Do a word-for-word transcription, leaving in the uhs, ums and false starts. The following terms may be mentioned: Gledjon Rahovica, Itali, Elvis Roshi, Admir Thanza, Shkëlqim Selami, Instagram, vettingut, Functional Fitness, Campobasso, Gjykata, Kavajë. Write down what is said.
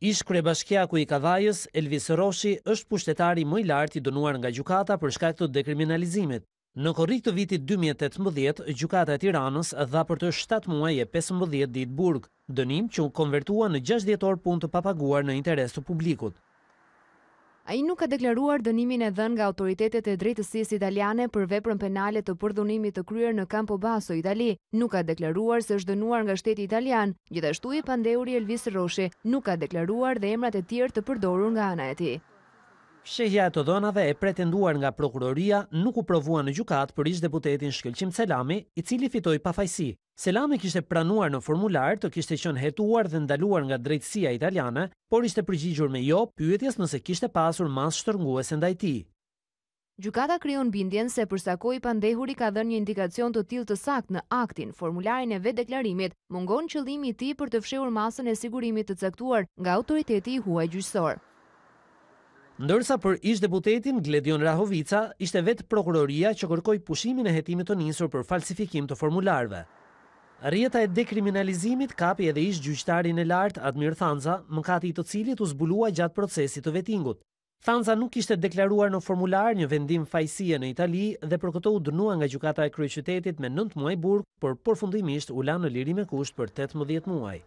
Ish kryebashkiaku i Kavajës, Elvis Roshi, është pushtetari më i lartë i dënuar nga gjykata për shkak të dekriminalizimit. Në korrik të vitit dy mijë e tetëmbëdhjetë, gjykata e Tiranës dha për të shtatë muaj e pesëmbëdhjetë ditë burg, dënim që u konvertua në gjashtëdhjetë orë punë të papaguar në interes të publikut. Ai nuk ka deklaruar dënimin e dhënë nga autoritetet e drejtësisë italiane për veprën penale të përdhunimit të kryer në Campobasso, Itali. Nuk ka deklaruar se është dënuar nga shteti italian. Gjithashtu i pandehuri Elvis Roshi nuk ka deklaruar dhe emrat e tjerë të përdorur nga ana e tij. Shehja e të dhënave e pretenduar nga prokuroria nuk u provua në gjykatë për ish-deputetin Shkëlqim Selami, i cili fitoi pafajësi. Selami kishte pranuar në formular të kishte qenë hetuar dhe ndaluar nga drejtësia italiane, por ishte përgjigjur me jo pyetjes nëse kishte pasur masë shtrënguese ndaj tij. Gjykata krijon bindjen se përsa kohë i pandehuri ka dhënë një indikacion të tillë të saktë në aktin, formularin e vetdeklarimit, mungon qëllimi i tij për të fshehur masën e sigurimit të caktuar nga autoriteti i huaj gjyqësor. Ndërsa për ish-deputetin Gledjon Rahovica, ishte vetë prokuroria që kërkoi pushimin e hetimit të nisur për falsifikim të formularëve. Rrjeta e dekriminalizimit kapi edhe ish gjyqtarin e lartë Admir Thanza, mëkati i të cilit u zbulua gjatë procesit të vetingut. Thanza nuk ishte deklaruar në formular një vendim fajësie në Itali dhe për këtë u dënua nga gjykata e kryeqytetit me nëntë muaj burg, por përfundimisht u la në lirim me kusht për tetëmbëdhjetë muaj.